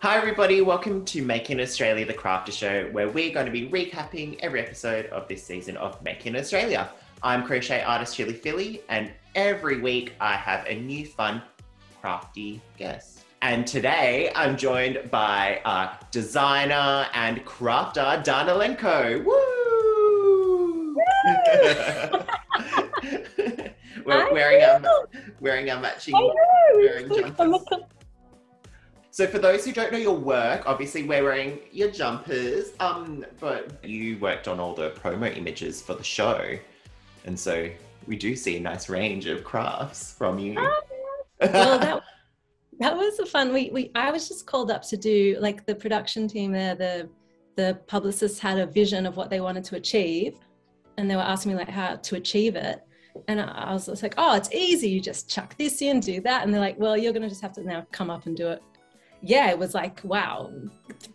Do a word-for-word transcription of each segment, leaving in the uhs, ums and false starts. Hi everybody, welcome to Making Australia the Crafter Show, where we're going to be recapping every episode of this season of Making Australia. I'm crochet artist Chilly Philly, and every week I have a new fun crafty guest. And today I'm joined by uh, designer and crafter Dana Lenko. Woo! Woo! We're wearing our, wearing our matching wearing jumpers. So for those who don't know your work, obviously we're wearing your jumpers, um, but you worked on all the promo images for the show. And so we do see a nice range of crafts from you. Um, well, that, that was a fun, we, we, I was just called up to do, like the production team there, the, the publicists had a vision of what they wanted to achieve. And they were asking me like how to achieve it. And I was, I was like, oh, it's easy. You just chuck this in, do that. And they're like, well, you're going to just have to now come up and do it. Yeah, it was like, wow,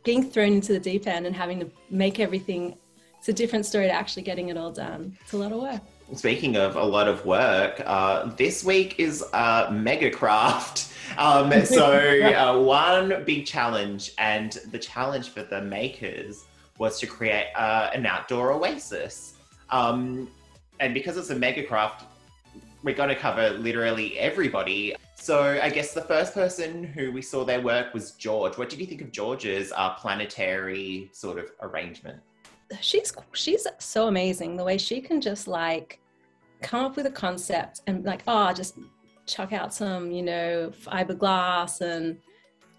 being thrown into the deep end and having to make everything. It's a different story to actually getting it all done. It's a lot of work. Speaking of a lot of work, uh, this week is uh, mega craft. Um, so uh, one big challenge, and the challenge for the makers was to create uh, an outdoor oasis. Um, and because it's a mega craft, we're going to cover literally everybody. So I guess the first person who we saw their work was George. What did you think of George's uh, planetary sort of arrangement? She's she's so amazing. The way she can just like come up with a concept and like, oh, just chuck out some, you know, fiberglass and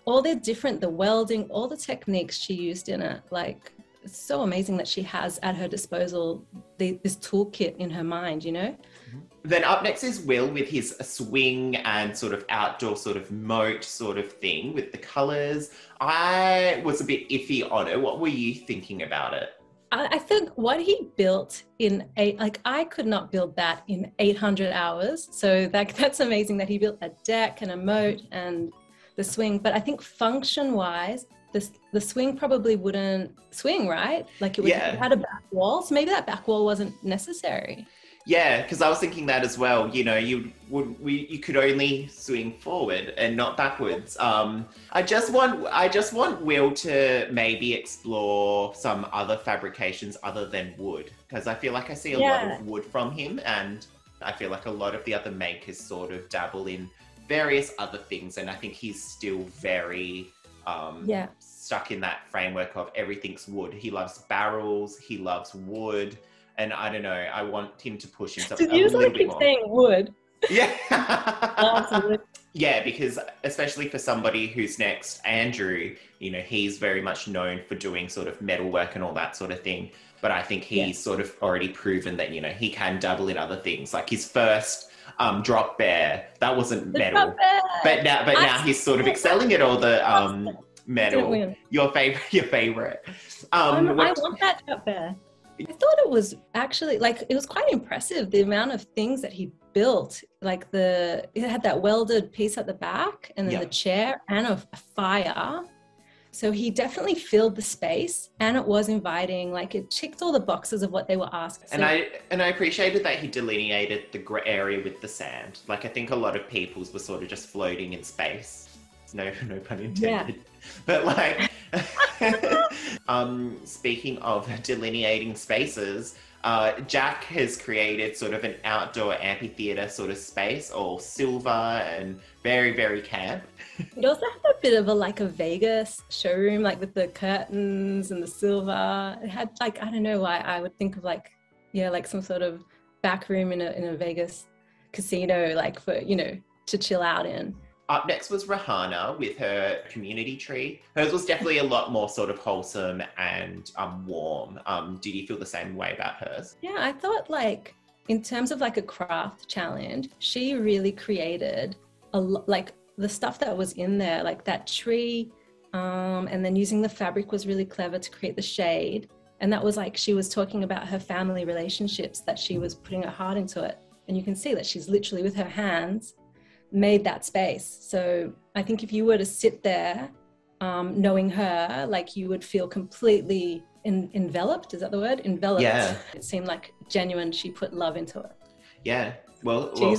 all the different, the welding, all the techniques she used in it. Like, it's so amazing that she has at her disposal the, this toolkit in her mind, you know? Mm-hmm. Then up next is Will with his swing and sort of outdoor sort of moat sort of thing with the colours. I was a bit iffy on it. What were you thinking about it? I think what he built in eight, like I could not build that in eight hundred hours. So that, that's amazing that he built a deck and a moat and the swing. But I think function wise, the, the swing probably wouldn't swing, right? Like it, would, yeah. It had a back wall. So maybe that back wall wasn't necessary. Yeah, because I was thinking that as well. You know, you would we you could only swing forward and not backwards. Um, I just want I just want Will to maybe explore some other fabrications other than wood, because I feel like I see a yeah. lot of wood from him, and I feel like a lot of the other makers sort of dabble in various other things, and I think he's still very um, yeah. stuck in that framework of everything's wood. He loves barrels, he loves wood. And I don't know, I want him to push himself a little like bit more. Saying wood. Yeah. Yeah, because especially for somebody who's next, Andrew, you know, he's very much known for doing sort of metal work and all that sort of thing. But I think he's yeah. sort of already proven that, you know, he can dabble in other things. Like his first um, drop bear, that wasn't the metal. But now, but I now he's sort of excelling at all the um, metal. Your favorite, your favorite. Um, I want that drop bear. I thought it was actually like, it was quite impressive the amount of things that he built, like the, it had that welded piece at the back and then yeah. the chair and a, a fire. So he definitely filled the space and it was inviting, like it ticked all the boxes of what they were asking. So and I, and I appreciated that he delineated the gray area with the sand. Like I think a lot of people's were sort of just floating in space. No, no pun intended, yeah. but like, um, speaking of delineating spaces, uh, Jack has created sort of an outdoor amphitheatre sort of space, all silver and very, very camp. It also had a bit of a, like a Vegas showroom, like with the curtains and the silver. It had like, I don't know why I would think of like, yeah, like some sort of back room in a, in a Vegas casino, like for, you know, to chill out in. Up next was Rahana with her community tree. Hers was definitely a lot more sort of wholesome and um, warm. Um, did you feel the same way about hers? Yeah, I thought like in terms of like a craft challenge, she really created a lot, like the stuff that was in there, like that tree, um, and then using the fabric was really clever to create the shade. And that was like, she was talking about her family relationships, that she was putting her heart into it. And you can see that she's literally with her hands made that space. So I think if you were to sit there um, knowing her, like you would feel completely en enveloped, is that the word? Enveloped. Yeah. It seemed like genuine, she put love into it. Yeah, well, well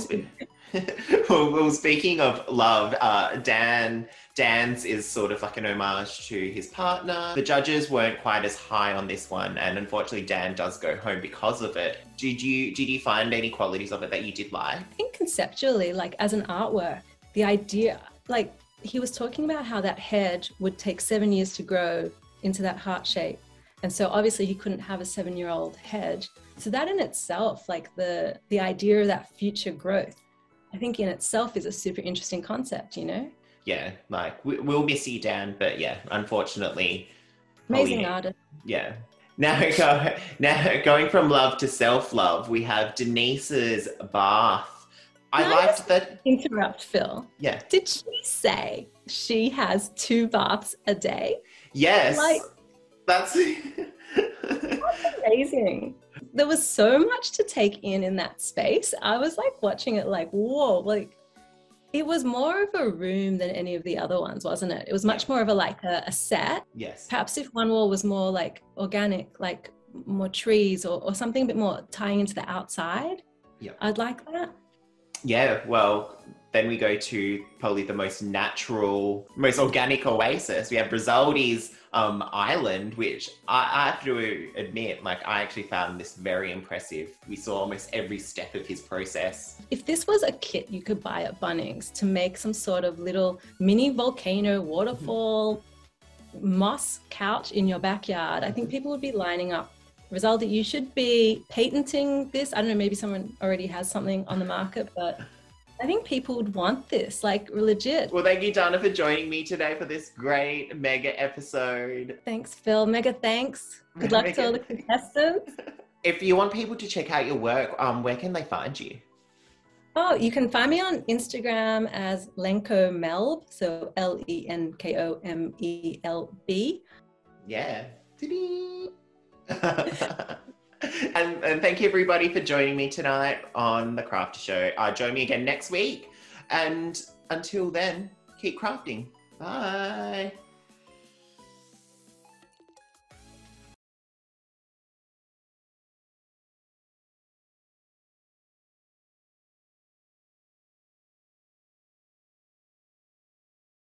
Well, speaking of love, uh, Dan, Dan's is sort of like an homage to his partner. The judges weren't quite as high on this one, and unfortunately Dan does go home because of it. Did you, did you find any qualities of it that you did like? I think conceptually, like as an artwork, the idea, like he was talking about how that head would take seven years to grow into that heart shape. And so obviously he couldn't have a seven-year-old head. So that in itself, like the, the idea of that future growth, I think in itself is a super interesting concept, you know? Yeah, like we, we'll miss you, Dan, but yeah, unfortunately. Amazing oh, yeah. artist. Yeah. Now, go, now going from love to self-love, we have Denise's bath. I Can liked I just that. Interrupt, Phil. Yeah. Did she say she has two baths a day? Yes. Like, That's... That's amazing. There was so much to take in in that space. I was like watching it like, whoa, like it was more of a room than any of the other ones, wasn't it? It was much yeah. more of a like a, a set. Yes. Perhaps if one wall was more like organic, like more trees or, or something a bit more tying into the outside. Yeah. I'd like that. Yeah, well, then we go to probably the most natural, most organic oasis. We have Brisaldi's um, Island, which I, I have to admit, like I actually found this very impressive. We saw almost every step of his process. If this was a kit you could buy at Bunnings to make some sort of little mini volcano, waterfall, mm-hmm. moss couch in your backyard, I think people would be lining up. Brisaldi, you should be patenting this. I don't know, maybe someone already has something on the market, but I think people would want this, like legit. Well, thank you, Dana, for joining me today for this great mega episode. Thanks, Phil. Mega thanks. Good luck to all the contestants. If you want people to check out your work, um, where can they find you? Oh, you can find me on Instagram as Lenko Melb, so L E N K O M E L B. Yeah. Ta-dee. and, and thank you everybody for joining me tonight on The Crafter Show. Uh, join me again next week, and until then, keep crafting. Bye.